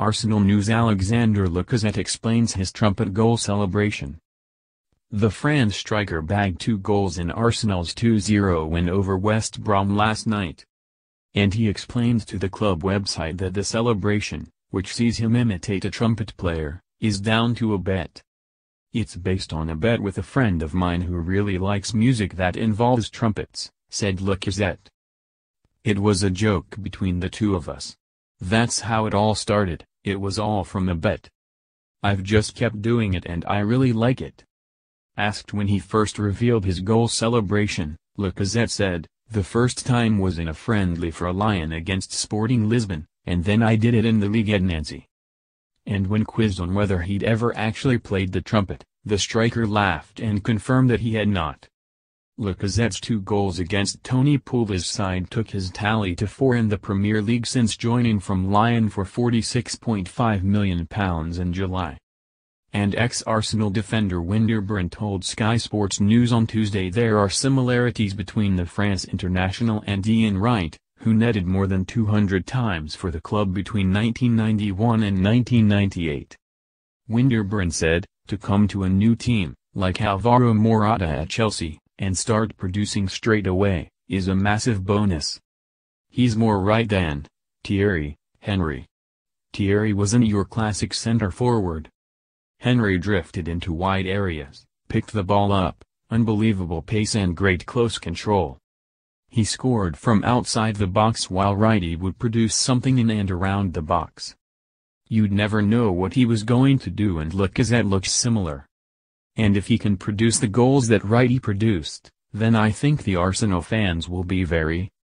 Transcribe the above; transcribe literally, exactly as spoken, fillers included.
Arsenal News. Alexandre Lacazette explains his trumpet goal celebration. The France striker bagged two goals in Arsenal's two zero win over West Brom last night. And he explains to the club website that the celebration, which sees him imitate a trumpet player, is down to a bet. "It's based on a bet with a friend of mine who really likes music that involves trumpets," said Lacazette. "It was a joke between the two of us. That's how it all started, it was all from a bet. I've just kept doing it and I really like it." Asked when he first revealed his goal celebration, Lacazette said, "The first time was in a friendly for a Lyon against Sporting Lisbon, and then I did it in the league at Nancy." And when quizzed on whether he'd ever actually played the trumpet, the striker laughed and confirmed that he had not. Lacazette's two goals against Tony Pulis' side took his tally to four in the Premier League since joining from Lyon for forty-six point five million pounds in July. And ex-Arsenal defender Winterburn told Sky Sports News on Tuesday there are similarities between the France international and Ian Wright, who netted more than two hundred times for the club between nineteen ninety-one and nineteen ninety-eight. Winterburn said, "To come to a new team, like Alvaro Morata at Chelsea, and start producing straight away, is a massive bonus. He's more right than Thierry Henry. Thierry wasn't your classic center forward. Henry drifted into wide areas, picked the ball up, unbelievable pace and great close control. He scored from outside the box while Righty would produce something in and around the box. You'd never know what he was going to do, and Lacazette looks similar. And if he can produce the goals that Righty produced, then I think the Arsenal fans will be very